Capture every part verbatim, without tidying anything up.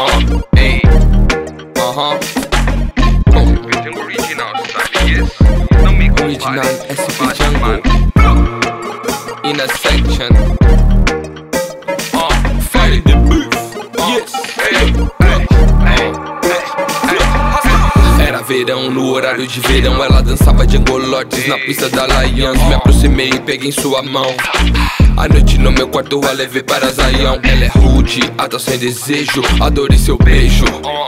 Uh, ei, aham. Pretendo original, sabe isso? Não me compare, S P Jungle in a section. Uh, fight the booth, yes. Era verão, no horário de verão, ela dançava Django na pista da Zion. Me aproximei e peguei em sua mão. A noite no meu quarto a levei para Zion. Ela é rude, até sem desejo, adorei seu beijo.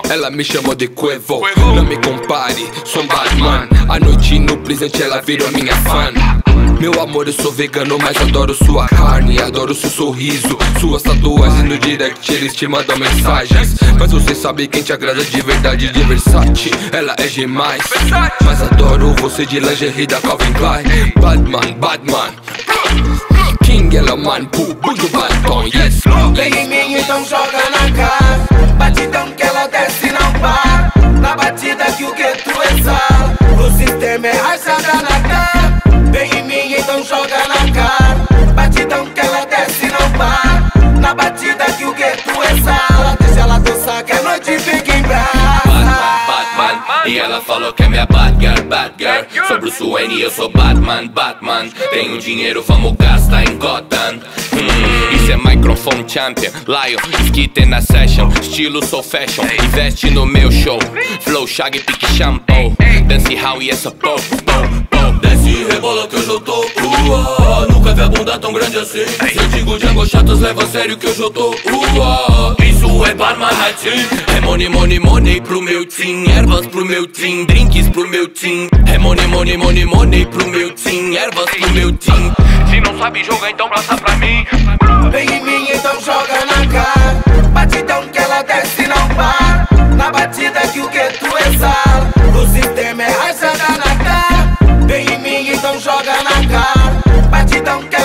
Ela me chamou de Cuervo, não me compare, sou um Batman. A noite no presente ela virou minha fã. Meu amor, eu sou vegano, mas adoro sua carne, adoro seu sorriso, suas tatuagens. No direct eles te mandam mensagens, mas você sabe quem te agrada de verdade. De Versace, ela é demais, mas adoro você de lingerie da Calvin Klein. Batman, Batman Ela é um man, poo, muito batom, yes. Vem em mim, então joga na cara. Batidão que ela desce e não para. Na batida que o gueto exala, o sistema é rachada na cara. Vem em mim, então joga na cara. Batidão que ela desce e não para. Na batida que o gueto exala, deixa ela dançar que a noite fica em brasa. Batman, Batman, e ela falou que é minha Batgirl, Batgirl. Sou Bruce Wayne e eu sou Batman, Batman. Tenho dinheiro, famo gasta em Gotham. Hum, isso é microphone champion, Lion, skit na session. Estilo sou fashion, investe no meu show. Flow, shaggy, pique, shampoo. Dance how e essa pop, pop, pop. Desce e rebola que hoje eu tô uau. Nunca vi a bunda tão grande assim. Se eu digo Django chatos, leva a sério que hoje eu tô uau. Isso é Barmanati. É money, money, money pro meu team. Ervas pro meu team, drinks pro meu team. É money, money, money, money pro meu team. Ervas pro meu team. Se não sabe jogar, então passa pra mim. Vem em mim, então joga na cara. Batidão que ela desce e não para. Na batida que o gueto exala, o sistema é rachada na cara. Vem em mim, então joga na cara. Batidão que